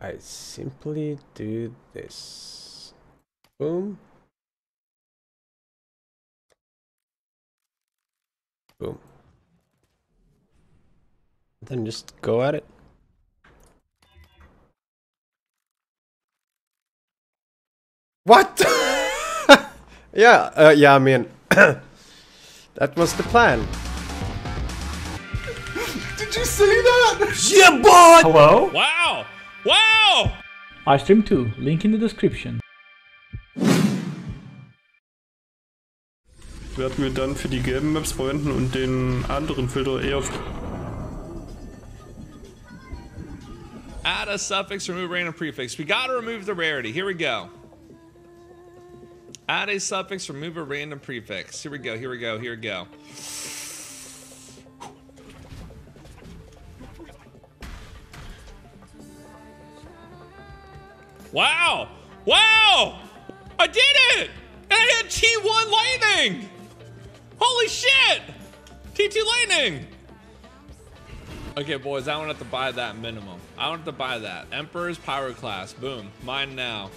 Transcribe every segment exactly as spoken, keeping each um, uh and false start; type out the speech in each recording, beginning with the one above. I simply do this. Boom. Boom. Then just go at it. What? yeah, uh, yeah, I mean, that was the plan. Did you see that? Yeah, boy! Hello? Wow! Wow! I stream too, link in the description. Ich werde mir dann für die gelben Maps verwenden und den anderen Filter eher auf. Add a suffix, remove random prefix. We gotta remove the rarity. Here we go. Add a suffix, remove a random prefix. Here we go, here we go, here we go. Wow! Wow! I did it! And I had T one lightning! Holy shit! T two lightning! Okay, boys, I don't have to buy that minimum. I don't have to buy that. Emperor's power class. Boom. Mine now.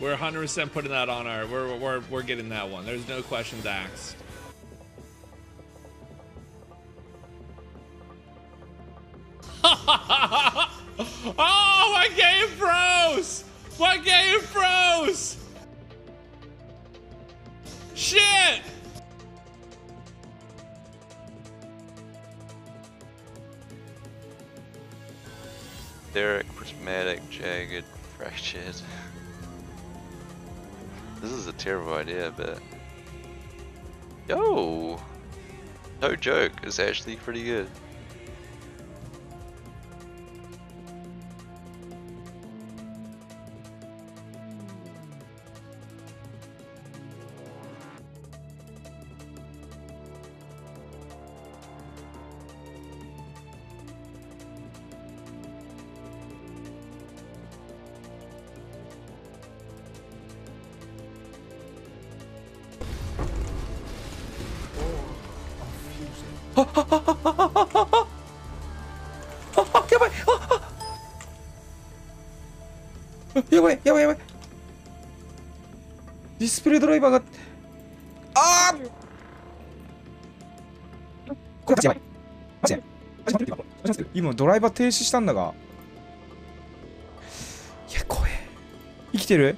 We're one hundred percent putting that on our... We're, we're, we're getting that one. There's no questions asked. Oh, my game froze! My game froze! Shit! Derek, prismatic, jagged, fractured. This is a terrible idea, but... Yo! No joke, it's actually pretty good. Oh, oh, oh, oh, oh, oh, oh, oh. Oh, oh, get away. Oh, oh.やばいやばいやばい。ディスプレイドライバーがああ。これやばい。マジで。今ドライバー停止したんだが。いや怖え。生きてる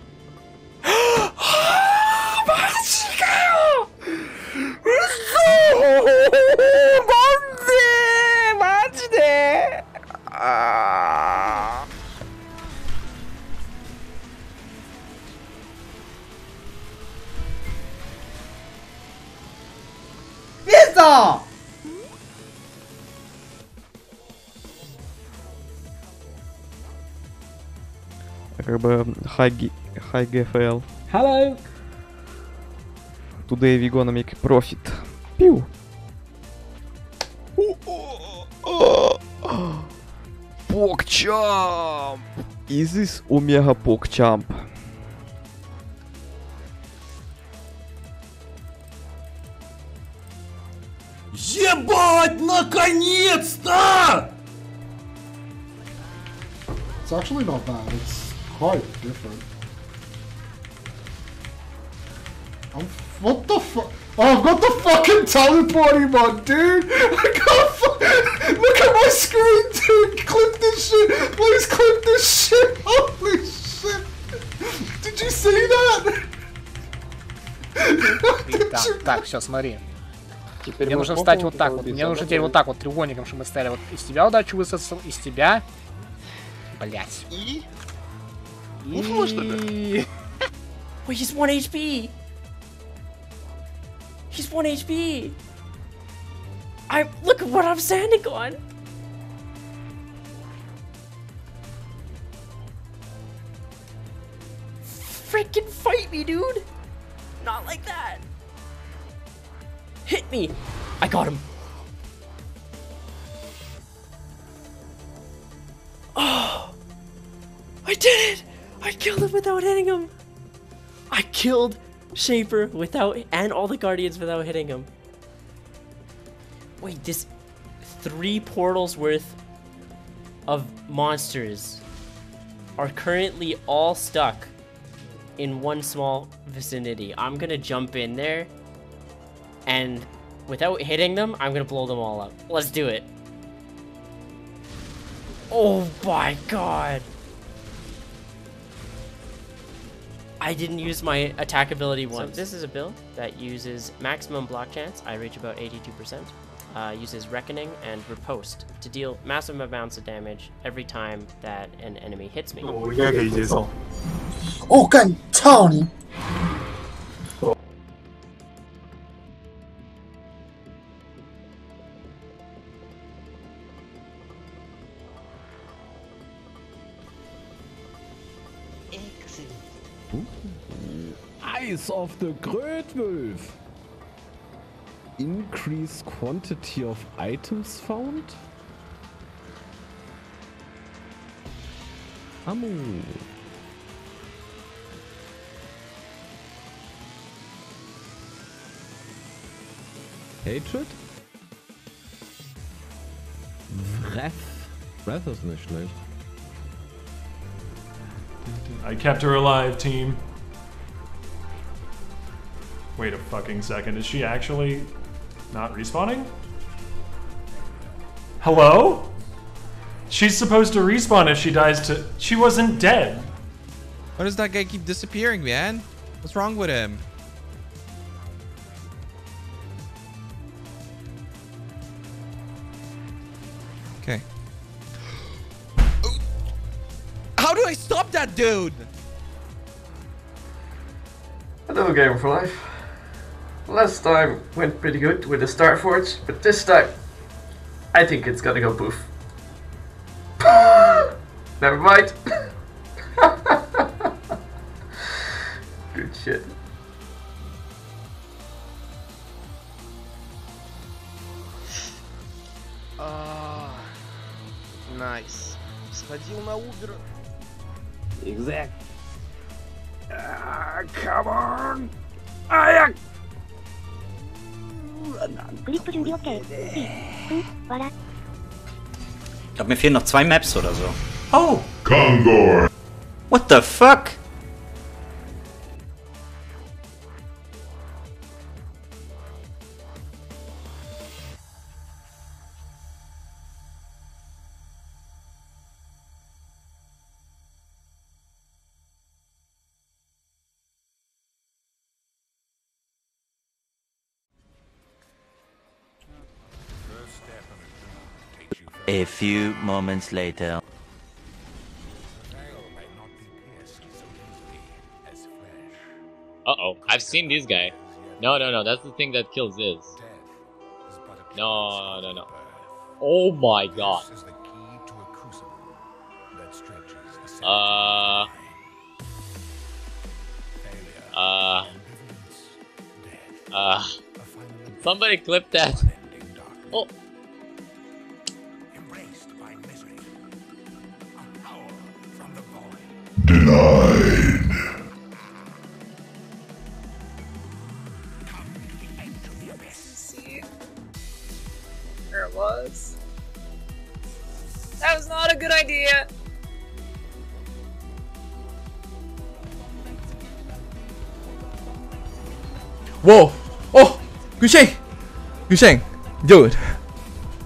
？Hi, hi G F L. Hello. Today we gonna make profit. Pew. PogChamp. Is this Omega PogChamp? Ебать, наконец-то! It's actually not bad. It's quite different. I'm f what the fuck? Oh, I've got the fucking teleporting mod, dude! I can't fuck. Look at my screen, dude! Clip this shit! Please clip this shit! Holy shit! Did you see that? Так, так, сейчас, смотри. Мне нужно встать вот так вот. Мне нужно теперь вот так вот, треугольником, чтобы мы стояли. Вот из тебя удачу высосал, из тебя... Блять. И... Wait, he's one H P. He's one H P. I look at what I'm standing on. Freaking fight me, dude. Not like that. Hit me. I got him. Oh, I did it. I killed him without hitting him! I killed Shaper without, and all the Guardians without hitting him. Wait, this three portals worth of monsters are currently all stuck in one small vicinity. I'm gonna jump in there, and without hitting them, I'm gonna blow them all up. Let's do it. Oh my god! I didn't use my attack ability once. So this is a build that uses maximum block chance. I reach about eighty-two percent. Uh, uses Reckoning and Riposte to deal massive amounts of damage every time that an enemy hits me. Oh, yeah, okay, this one. Oh, God, Tony. Eyes of the Grötwölf. Increase quantity of items found? Ammo. Hatred? Wrath. Wrath ist nicht schlecht. I kept her alive, team. Wait a fucking second, is she actually not respawning? Hello? She's supposed to respawn if she dies to- She wasn't dead. Why does that guy keep disappearing, man? What's wrong with him? Okay. How do I stop that dude? Hello, Gamer for Life. Last time went pretty good with the Star Forge, but this time I think it's gonna go poof. Never mind. Good shit. Ah, uh, nice. Сходил на Uber. Exact. Ah, come on. I. Ich glaube, mir fehlen noch zwei Maps oder so. Oh! Kongo! What the fuck? A few moments later. Uh-oh, I've seen this guy. No, no, no, that's the thing that kills this. No, no, no. Oh my god. Uh... Uh... Uh... Somebody clip that. Oh! Denied. Come to the end of the abyss. See where it was. That was not a good idea. Whoa! Oh, Gusheng, Gusheng, dude,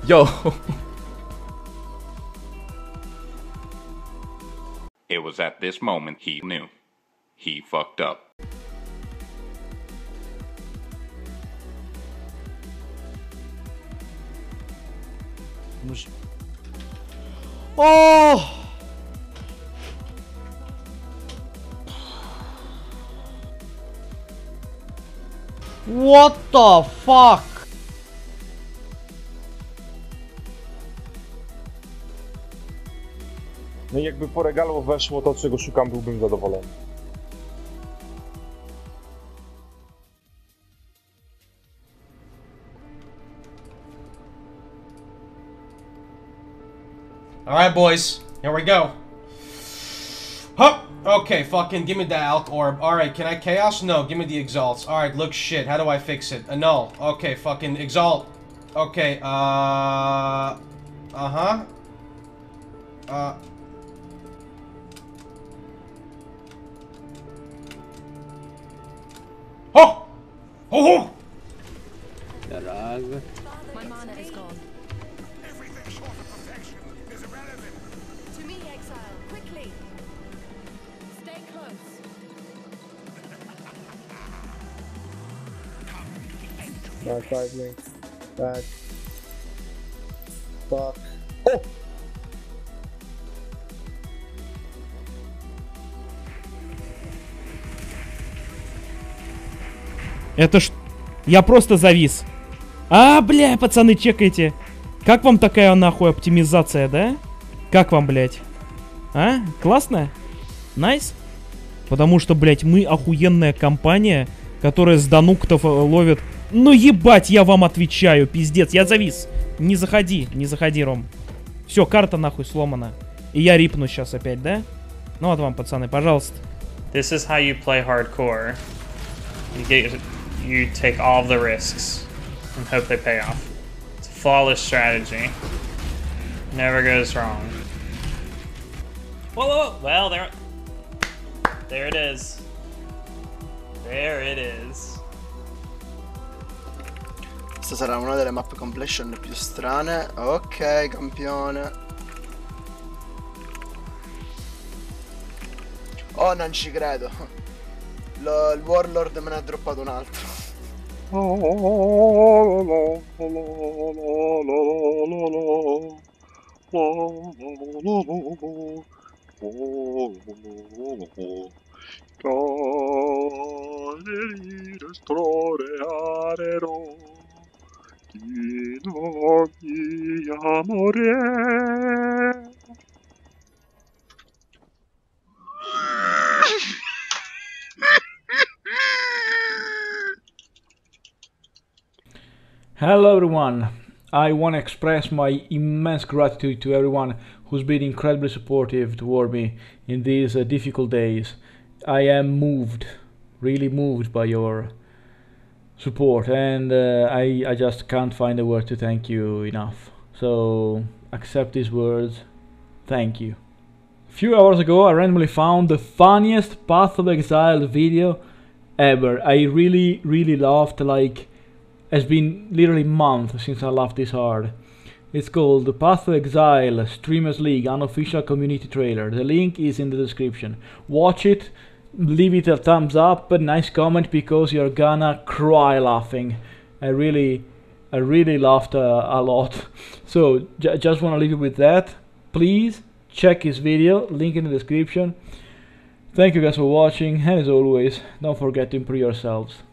yo. It was at this moment he knew. He fucked up. Oh! What the fuck? No i jakby po regalo weszło to, czego szukam, byłbym zadowolony. Alright boys, here we go. Hup! Okay, fucking give me the Alk Orb. Alright, can I Chaos? No, give me the Exalts. Alright, look shit, how do I fix it? Annul. Okay, fucking Exalt. Okay, uh... Uh-huh. Uh... Ho ho! Garage. My mana is gone. Everything short of perfection is irrelevant. To me, exile, quickly. Stay close. Not cycling. Back. Fuck. Oh! Это ж... Я просто завис. А, бля, пацаны, чекайте. Как вам такая нахуй оптимизация, да? Как вам, блядь? А? Классно? Найс? Потому что, блядь, мы охуенная компания, которая с дануктов ловит... Ну ебать, я вам отвечаю, пиздец, я завис. Не заходи, не заходи, Ром. Все, карта нахуй сломана. И я рипну сейчас опять, да? Ну вот вам, пацаны, пожалуйста. This is how you play hardcore. You get... You take all the risks and hope they pay off. It's a flawless strategy. Never goes wrong. Whoa, whoa, whoa. Well, there, there it is. There it is. Questa sarà una delle map completion più strane. Ok, campione. Oh, non ci credo. Lo, il warlord me ne ha droppato un altro. Hello everyone, I want to express my immense gratitude to everyone who's been incredibly supportive toward me in these uh, difficult days. I am moved, really moved by your support, and uh, I, I just can't find a word to thank you enough. So accept these words, thank you. A few hours ago I randomly found the funniest Path of Exile video ever. I really, really laughed like... It's been literally months since I laughed this hard. It's called the Path of Exile Streamers League unofficial community trailer. The link is in the description. Watch it, leave it a thumbs up, a nice comment, because you're gonna cry laughing. I really, I really laughed uh, a lot. So j just wanna leave you with that. Please check his video, link in the description. Thank you guys for watching, and as always, don't forget to improve yourselves.